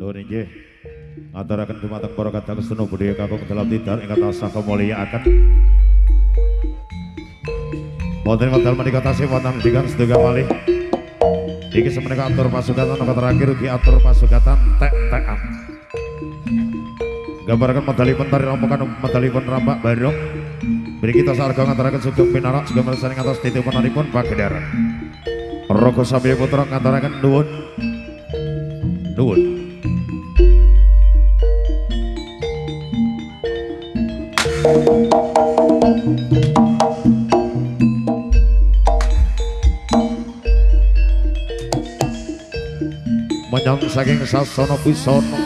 Lho nggih ngaturaken dumateng para kadang seno budaya kakung dalam tidar ingkang tasah kemulyaaken. Wonten wekdal menika tasih wonten dikan sedaya malih. Iki semenika atur pasugatan anu terakhir ugi atur pasugatan tek-tekan. Gambaraken medali pentar rampokan medali pun rampak bareng. Mriki tasah arga ngaturaken sugeng pinarak sugeng mersani ngantos titip menanipun Bagedar. Rogo Samboyo Putro ngaturaken nuwun. Nuwun. Menyang saking sasana busana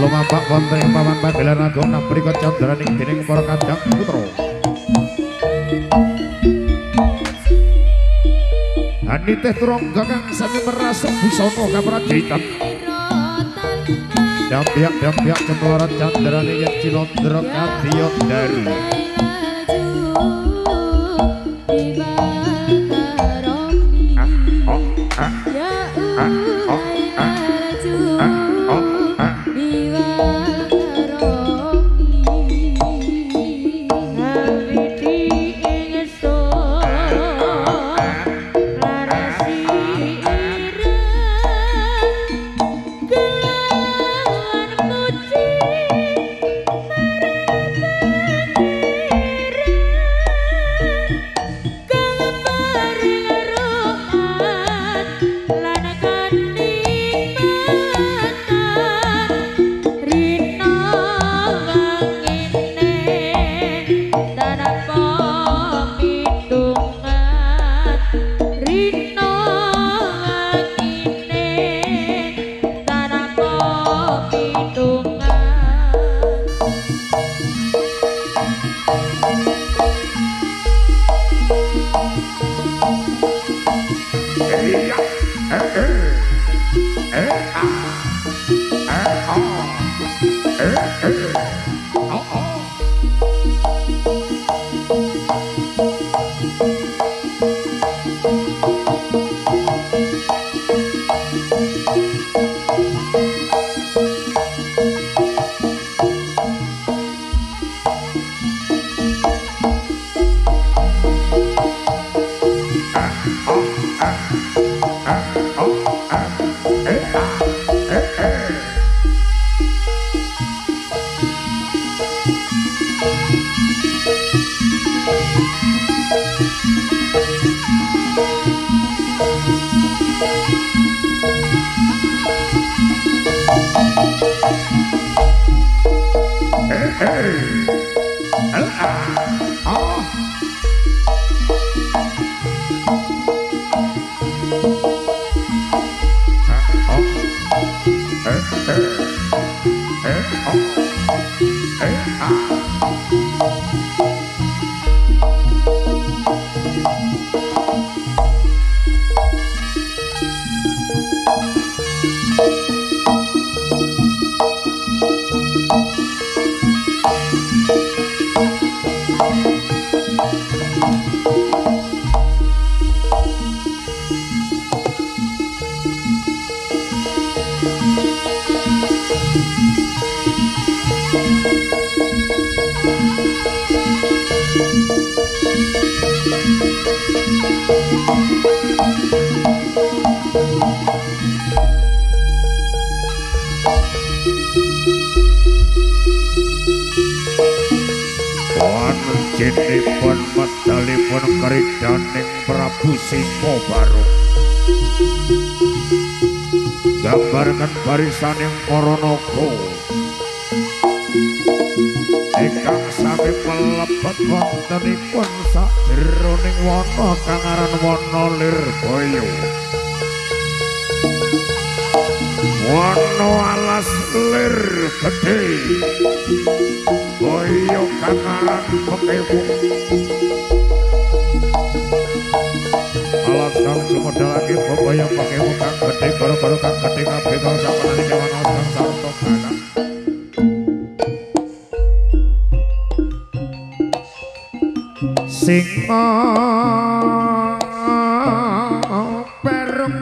lumampah wonten ing papan pagelaran agung mriku candraning dening para kadang putra ani teh turangga kang sami merasuk busana kaprajitan dampiak-dampiak cemlorat candrani yang cilondrok adiot daru barisaning para naga ingkang sami melebet wontenipun sajeroning wana kang aran wana lirboyo wana alas lir gedhe boyo kang aran pekewu kang cumedhalake bebaya pakewu kang gedhe baru-baru kang gedhe kabeh kang sapanane kewan kang sarta galang singa perung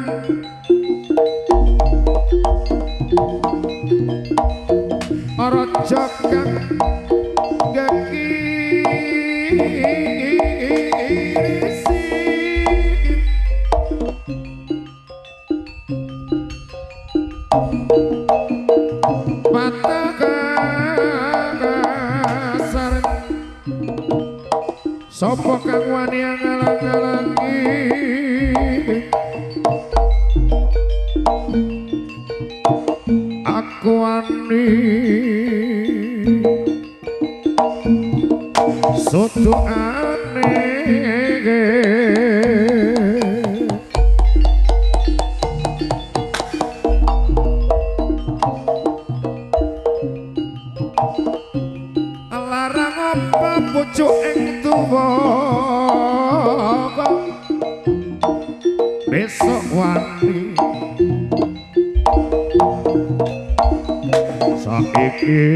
Sopo kang wani ngalang-alangi aku wani soto ane larang apa pucuk ing tuwa besok wani saiki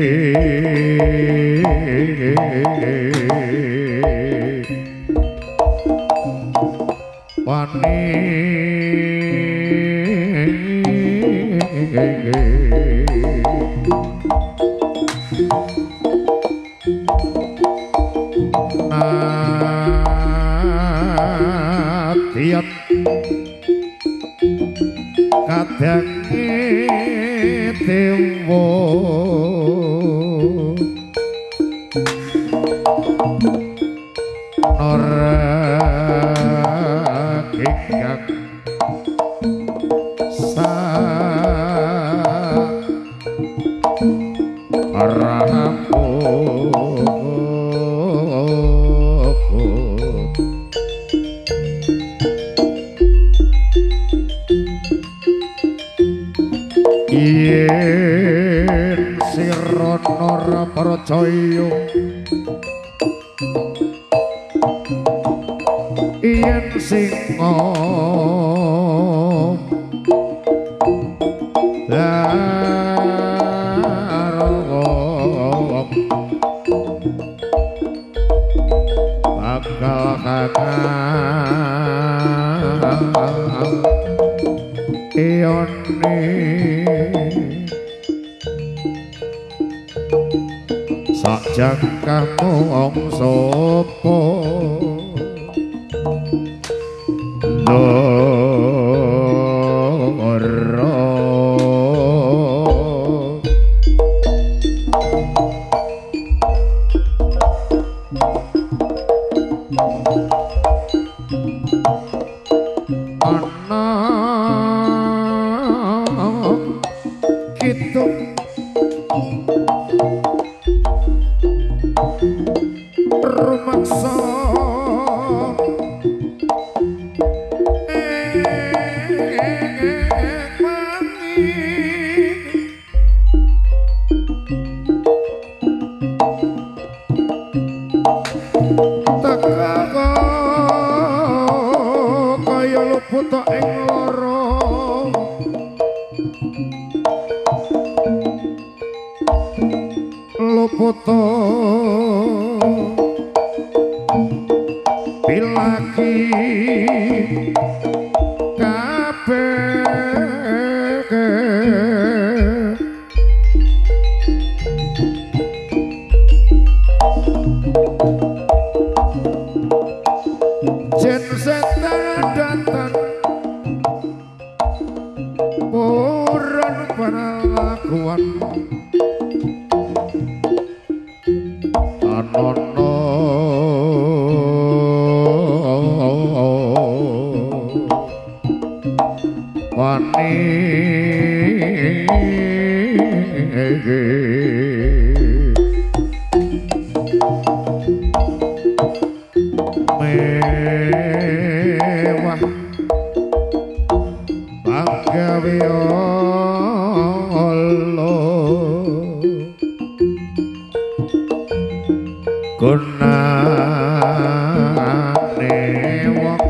wani tiap kadange dewa ora kekak sa yen sira ora percaya yen sing larang bakal kakang Ione sakjang kamu wong sapa lara rumaksa mati tekago kaya luput ing lara luput pilaki kabeh jen setan datan purun perlakuan wani mewah panggawe Allah gunane wong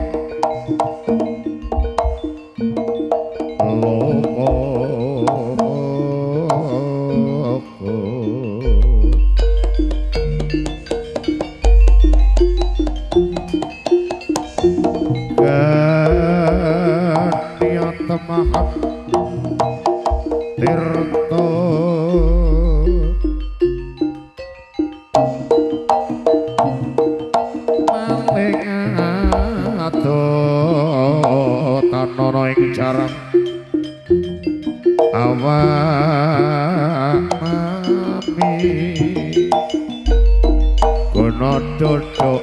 mahap tirta maling ado tanana ing jarang awami kono dodok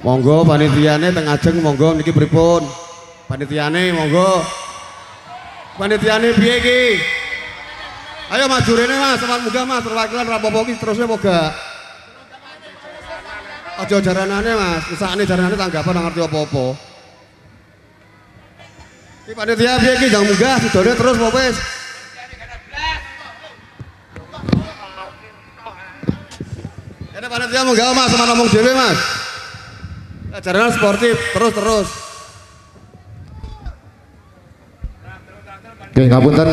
Monggo panitiane teng ajeng monggo niki pripun panitiane monggo panitiane piye iki ayo majurene Mas sampean munggah Mas perwakilan rapopo iki terusnya moga aja jaranane Mas usahane jaranane tanggapan nang ngerti apa-apa iki panitia piye iki jang munggah sidone terus apa wis kene panitia munggah Mas sampean ngomong dhewe Mas jaranan sportif terus nggih ngapunten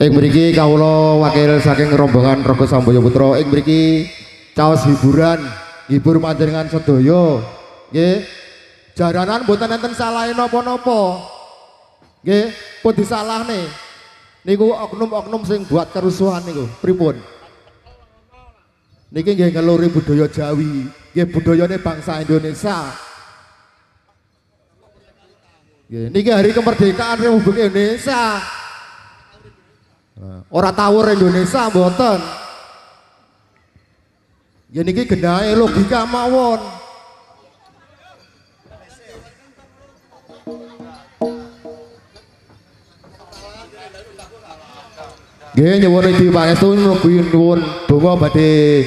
ing mriki kawula wakil saking rombongan Rogo Samboyo Putro ing mriki caos hiburan hibur panjenengan sedaya nggih jaranan mboten enten salahe napa-napa nggih pun disalahne niku oknum-oknum sing buat kerusuhan niku pripun niki nggih ngeluri budaya Jawi nggih budayane bangsa Indonesia. Nggih niki hari kemerdekaan Republik Indonesia. Ora tawur Indonesia mboten. Nggih niki gendahe logika mawon. Nggih nyuwun iki pangestu mugi nuwun donga badhe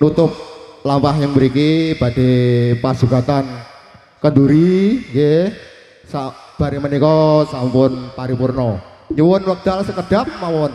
nutup lampah yang beriki pada pasukatan Kenduri, ya, bari menika sampun paripurna. Nyuwun wekdal sekedap mawon.